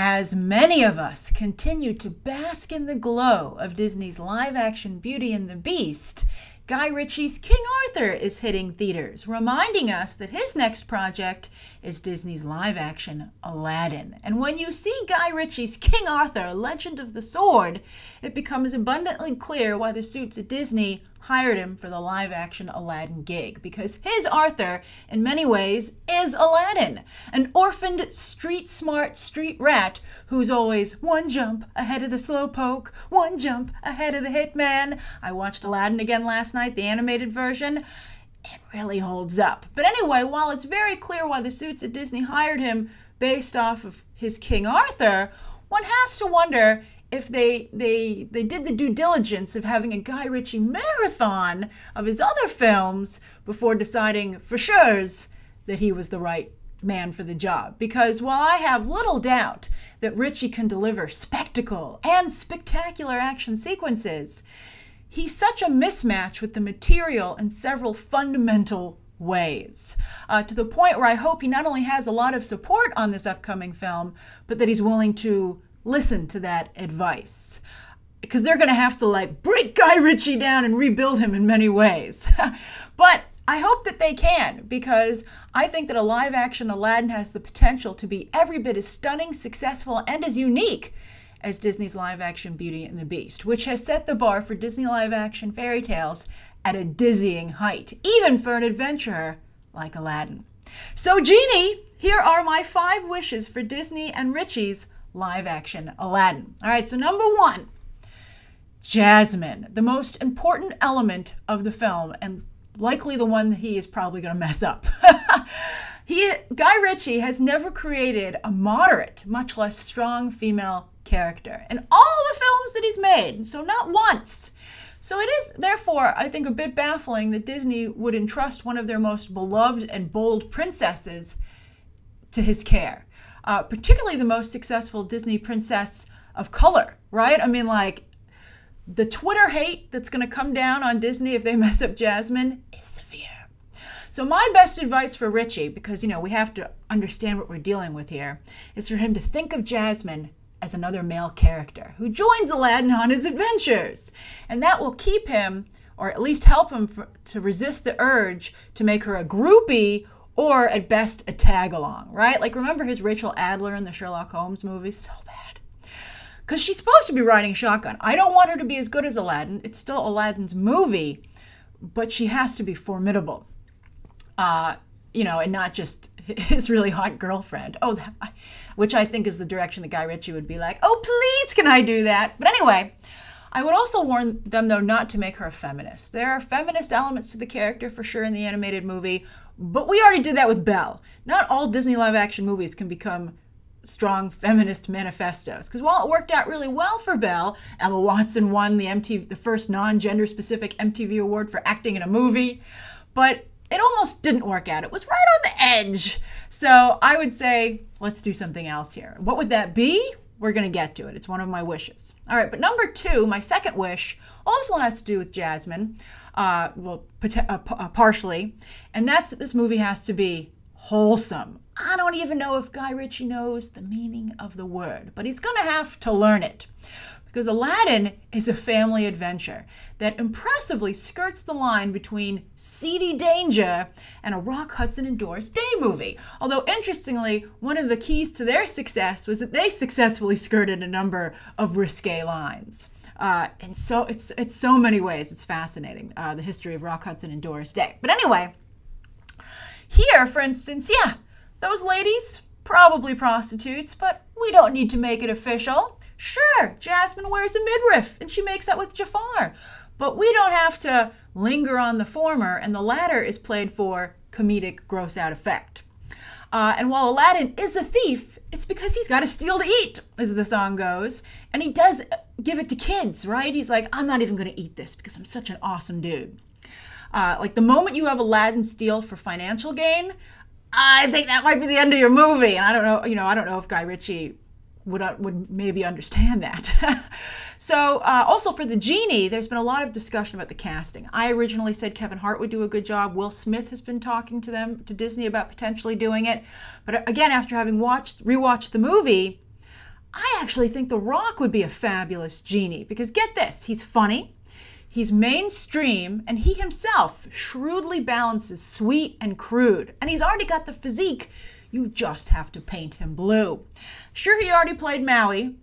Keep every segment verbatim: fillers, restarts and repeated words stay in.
As many of us continue to bask in the glow of Disney's live-action Beauty and the Beast, Guy Ritchie's King Arthur is hitting theaters, reminding us that his next project is Disney's live-action Aladdin. And when you see Guy Ritchie's King Arthur, Legend of the Sword, it becomes abundantly clear why the suits at Disney hired him for the live-action Aladdin gig, because his Arthur, in many ways, is Aladdin, an orphaned, street-smart street rat who's always one jump ahead of the slowpoke, one jump ahead of the hitman. I watched Aladdin again last night, the animated version. It really holds up. But anyway, while it's very clear why the suits at Disney hired him based off of his King Arthur, one has to wonder if they they they did the due diligence of having a Guy Ritchie marathon of his other films before deciding for sure that he was the right man for the job. Because while I have little doubt that Ritchie can deliver spectacle and spectacular action sequences, he's such a mismatch with the material in several fundamental ways, uh, to the point where I hope he not only has a lot of support on this upcoming film, but that he's willing to listen to that advice. Because they're going to have to, like, break Guy Ritchie down and rebuild him in many ways. But I hope that they can, because I think that a live-action Aladdin has the potential to be every bit as stunning, successful, and as unique as Disney's live-action Beauty and the Beast, which has set the bar for Disney live-action fairy tales at a dizzying height, even for an adventurer like Aladdin. So, Genie, here are my five wishes for Disney and Ritchie's live-action Aladdin. All right, so number one, Jasmine, the most important element of the film, and likely the one that he is probably going to mess up. He, Guy Ritchie has never created a moderate, much less strong female character in all the films that he's made, so not once. So it is, therefore, I think a bit baffling that Disney would entrust one of their most beloved and bold princesses to his care, uh, particularly the most successful Disney princess of color, right? I mean, like, the Twitter hate that's going to come down on Disney if they mess up Jasmine is severe. So my best advice for Ritchie, because, you know, we have to understand what we're dealing with here, is for him to think of Jasmine as another male character who joins Aladdin on his adventures. And that will keep him, or at least help him for, to resist the urge to make her a groupie or at best a tag-along, right? Like, remember his Rachel Adler in the Sherlock Holmes movies? So bad. Because she's supposed to be riding shotgun. I don't want her to be as good as Aladdin. It's still Aladdin's movie, but she has to be formidable. Uh, you know, and not just his really hot girlfriend. Oh, that, which I think is the direction that Guy Ritchie would be like, oh, please, can I do that? But anyway, I would also warn them, though, not to make her a feminist. There are feminist elements to the character, for sure, in the animated movie, but we already did that with Belle. Not all Disney live-action movies can become strong feminist manifestos, because while it worked out really well for Belle, Emma Watson won the, M T V, the first non-gender-specific M T V award for acting in a movie, but it almost didn't work out. It was right on the edge. So I would say, let's do something else here. What would that be? We're going to get to it. It's one of my wishes. All right, but number two, my second wish, also has to do with Jasmine, uh, well, uh, uh, partially, and that's that this movie has to be wholesome. I don't even know if Guy Ritchie knows the meaning of the word, but he's going to have to learn it. Because Aladdin is a family adventure that impressively skirts the line between seedy danger and a Rock Hudson and Doris Day movie. Although, interestingly, one of the keys to their success was that they successfully skirted a number of risque lines. Uh, and so it's, it's so many ways, it's fascinating, uh, the history of Rock Hudson and Doris Day. But anyway, here, for instance, yeah, those ladies, probably prostitutes, but we don't need to make it official. Sure, Jasmine wears a midriff and she makes out with Jafar, but we don't have to linger on the former, and the latter is played for comedic gross-out effect. Uh, and while Aladdin is a thief, it's because he's got to steal to eat, as the song goes, and he does give it to kids, right? He's like, I'm not even going to eat this because I'm such an awesome dude. Uh, like, the moment you have Aladdin steal for financial gain, I think that might be the end of your movie, and I don't know, you know, I don't know if Guy Ritchie Would, would maybe understand that. So uh, also for the Genie, there's been a lot of discussion about the casting. I originally said Kevin Hart would do a good job. Will Smith has been talking to them, to Disney, about potentially doing it. But again, after having watched, rewatched the movie, I actually think The Rock would be a fabulous Genie, because get this, he's funny, he's mainstream, and he himself shrewdly balances sweet and crude. And he's already got the physique, you just have to paint him blue. Sure, he already played Maui,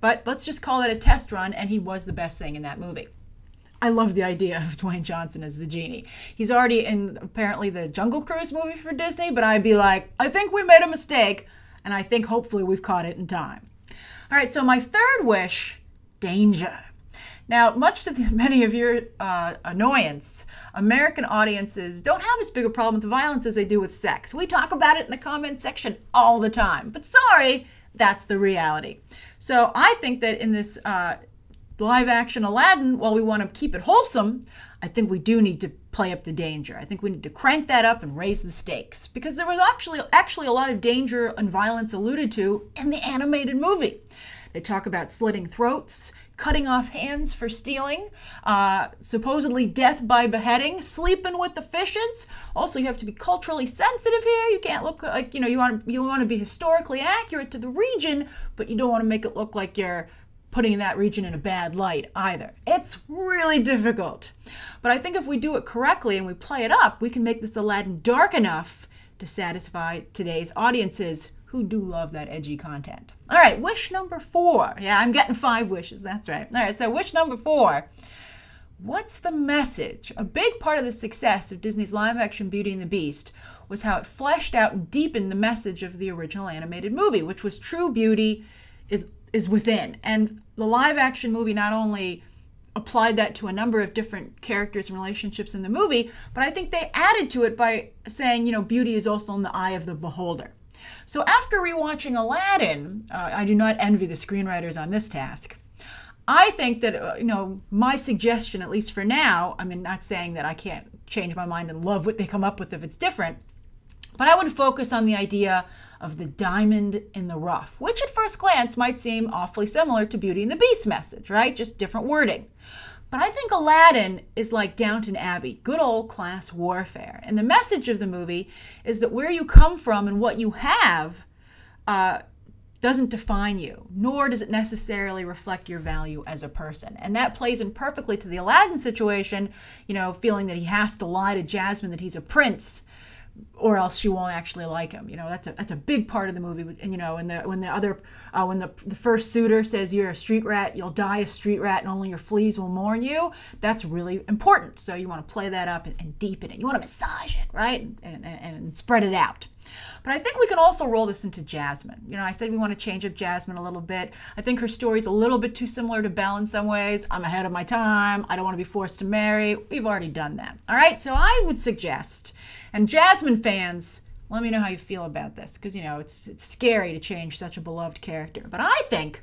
but let's just call it a test run, and he was the best thing in that movie. I love the idea of Dwayne Johnson as the Genie. He's already in, apparently, the Jungle Cruise movie for Disney, but I'd be like, I think we made a mistake, and I think hopefully we've caught it in time. All right, so my third wish, danger. Now, much to the, many of your uh, annoyance, American audiences don't have as big a problem with violence as they do with sex. We talk about it in the comment section all the time, but sorry, that's the reality. So I think that in this uh, live-action Aladdin, while we want to keep it wholesome, I think we do need to play up the danger. I think we need to crank that up and raise the stakes, because there was actually actually a lot of danger and violence alluded to in the animated movie. They talk about slitting throats, cutting off hands for stealing, uh, supposedly death by beheading, sleeping with the fishes. Also, you have to be culturally sensitive here. You can't look like, you know, you want to, you want to be historically accurate to the region, but you don't want to make it look like you're putting that region in a bad light either. It's really difficult. But I think if we do it correctly and we play it up, we can make this Aladdin dark enough to satisfy today's audiences who do love that edgy content. All right, wish number four. Yeah, I'm getting five wishes, that's right. All right, so wish number four. What's the message? A big part of the success of Disney's live-action Beauty and the Beast was how it fleshed out and deepened the message of the original animated movie, which was true beauty is is within. And the live action movie not only applied that to a number of different characters and relationships in the movie, but I think they added to it by saying, you know, beauty is also in the eye of the beholder. So after rewatching Aladdin, uh, I do not envy the screenwriters on this task. I think that, uh, you know, my suggestion, at least for now, I mean, not saying that I can't change my mind and love what they come up with if it's different, but I would focus on the idea of the diamond in the rough, which at first glance might seem awfully similar to Beauty and the Beast's message, right? Just different wording. But I think Aladdin is like Downton Abbey, good old class warfare. And the message of the movie is that where you come from and what you have uh, doesn't define you, nor does it necessarily reflect your value as a person. And that plays in perfectly to the Aladdin situation, you know, feeling that he has to lie to Jasmine that he's a prince, or else she won't actually like him. You know, that's a that's a big part of the movie. And you know, and the when the other uh, when the the first suitor says you're a street rat, you'll die a street rat, and only your fleas will mourn you. That's really important. So you want to play that up and, and deepen it. You want to massage it, right, and, and and spread it out. But I think we can also roll this into Jasmine. You know, I said we want to change up Jasmine a little bit. I think her story's a little bit too similar to Belle in some ways. I'm ahead of my time. I don't want to be forced to marry. We've already done that. All right, so I would suggest, and Jasmine fans, let me know how you feel about this, because, you know, it's, it's scary to change such a beloved character. But I think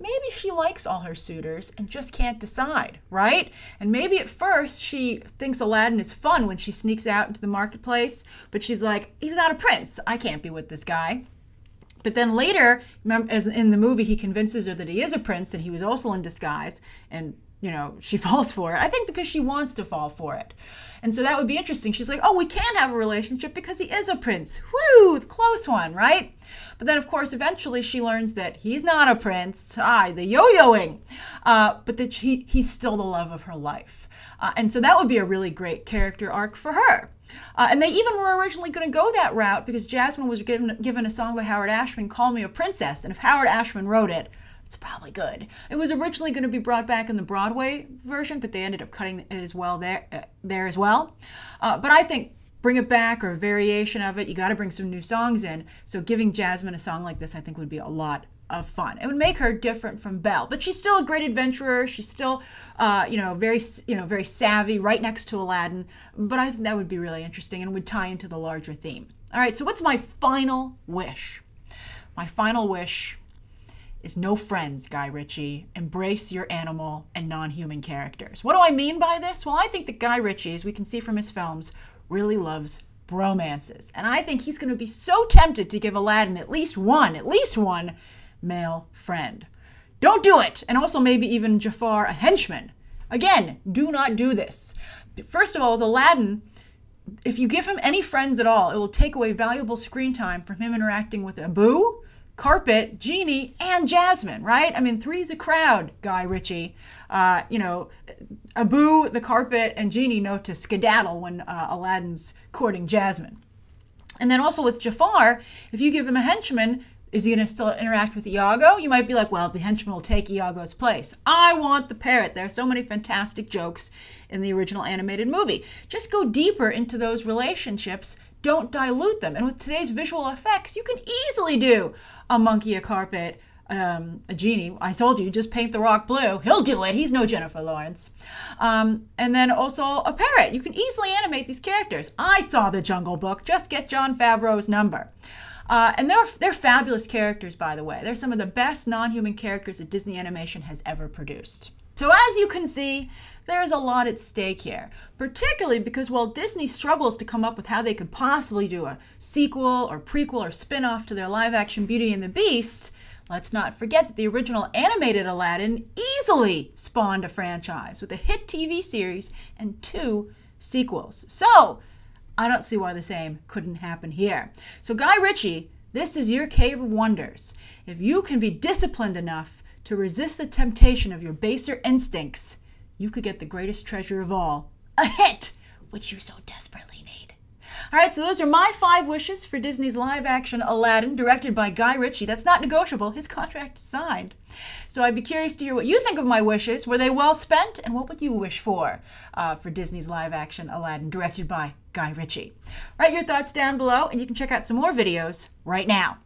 maybe she likes all her suitors and just can't decide, right? And maybe at first she thinks Aladdin is fun when she sneaks out into the marketplace, but she's like, he's not a prince. I can't be with this guy. But then later, remember, as in the movie, he convinces her that he is a prince and he was also in disguise, and you know, she falls for it. I think because she wants to fall for it. And so that would be interesting. She's like, oh, we can have a relationship because he is a prince. Whoo, the close one, right? But then, of course, eventually she learns that he's not a prince. Ah, the yo-yoing. Uh, but that she, he's still the love of her life. Uh, and so that would be a really great character arc for her. Uh, and they even were originally going to go that route because Jasmine was given, given a song by Howard Ashman, Call Me a Princess. And if Howard Ashman wrote it, it's probably good. It was originally going to be brought back in the Broadway version, but they ended up cutting it as well there, uh, there as well. Uh, but I think bring it back or a variation of it. You got to bring some new songs in. So giving Jasmine a song like this, I think, would be a lot of fun. It would make her different from Belle, but she's still a great adventurer. She's still, uh, you know, very, you know, very savvy, right next to Aladdin. But I think that would be really interesting and would tie into the larger theme. All right. So what's my final wish? My final wish is no friends, Guy Ritchie. Embrace your animal and non-human characters. What do I mean by this? Well, I think that Guy Ritchie, as we can see from his films, really loves bromances. And I think he's going to be so tempted to give Aladdin at least one, at least one male friend. Don't do it. And also maybe even Jafar, a henchman. Again, do not do this. First of all, with Aladdin, if you give him any friends at all, it will take away valuable screen time from him interacting with Abu, Carpet, Genie, and Jasmine, right? I mean, three's a crowd, Guy Ritchie. Uh, you know, Abu, the Carpet, and Genie know to skedaddle when uh, Aladdin's courting Jasmine. And then also with Jafar, if you give him a henchman, is he going to still interact with Iago? You might be like, well, the henchman will take Iago's place. I want the parrot. There are so many fantastic jokes in the original animated movie. Just go deeper into those relationships. Don't dilute them. And with today's visual effects, you can easily do a monkey, a carpet, um, a genie. I told you, just paint the rock blue. He'll do it. He's no Jennifer Lawrence. Um, and then also a parrot. You can easily animate these characters. I saw The Jungle Book. Just get Jon Favreau's number. Uh, and they're, they're fabulous characters, by the way. They're some of the best non-human characters that Disney Animation has ever produced. So as you can see, there's a lot at stake here, particularly because while Disney struggles to come up with how they could possibly do a sequel or prequel or spin-off to their live-action Beauty and the Beast, let's not forget that the original animated Aladdin easily spawned a franchise with a hit T V series and two sequels. So I don't see why the same couldn't happen here. So Guy Ritchie, this is your cave of wonders. If you can be disciplined enough to resist the temptation of your baser instincts, you could get the greatest treasure of all, a hit, which you so desperately need. All right, so those are my five wishes for Disney's live-action Aladdin, directed by Guy Ritchie. That's not negotiable. His contract is signed. So I'd be curious to hear what you think of my wishes. Were they well spent? And what would you wish for uh, for Disney's live-action Aladdin, directed by Guy Ritchie? Write your thoughts down below, and you can check out some more videos right now.